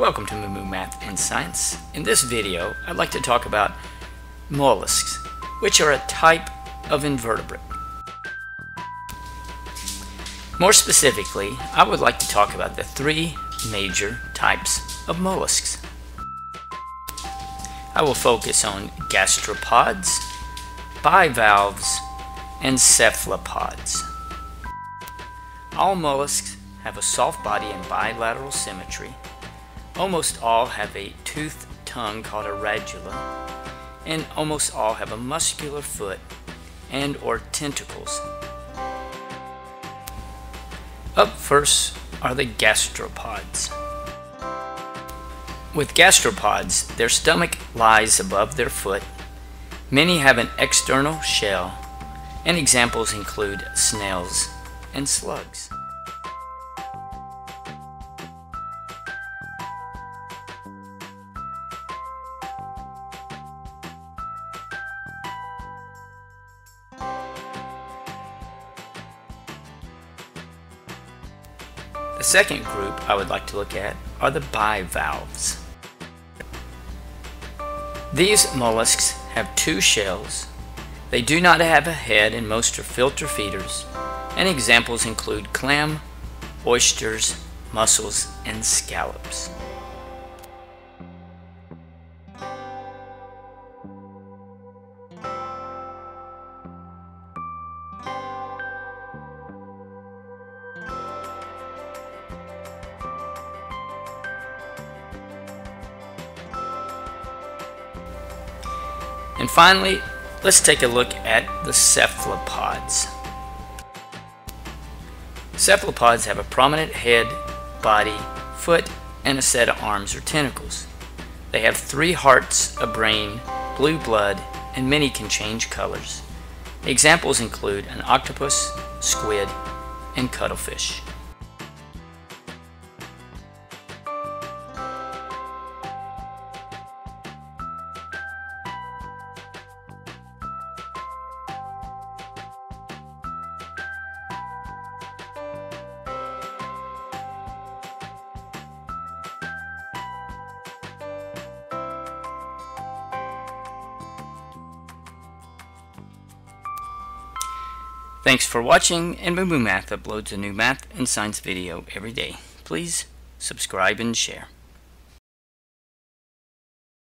Welcome to MooMoo Math and Science. In this video, I'd like to talk about mollusks, which are a type of invertebrate. More specifically, I would like to talk about the three major types of mollusks. I will focus on gastropods, bivalves, and cephalopods. All mollusks have a soft body and bilateral symmetry. Almost all have a toothed tongue called a radula, and almost all have a muscular foot and or tentacles. Up first are the gastropods. With gastropods, their stomach lies above their foot. Many have an external shell, and examples include snails and slugs. The second group I would like to look at are the bivalves. These mollusks have two shells. They do not have a head and most are filter feeders, and examples include clam, oysters, mussels, and scallops. And finally, let's take a look at the cephalopods. Cephalopods have a prominent head, body, foot, and a set of arms or tentacles. They have three hearts, a brain, blue blood, and many can change colors. Examples include an octopus, squid, and cuttlefish. Thanks for watching, and MooMoo Math uploads a new math and science video every day. Please subscribe and share.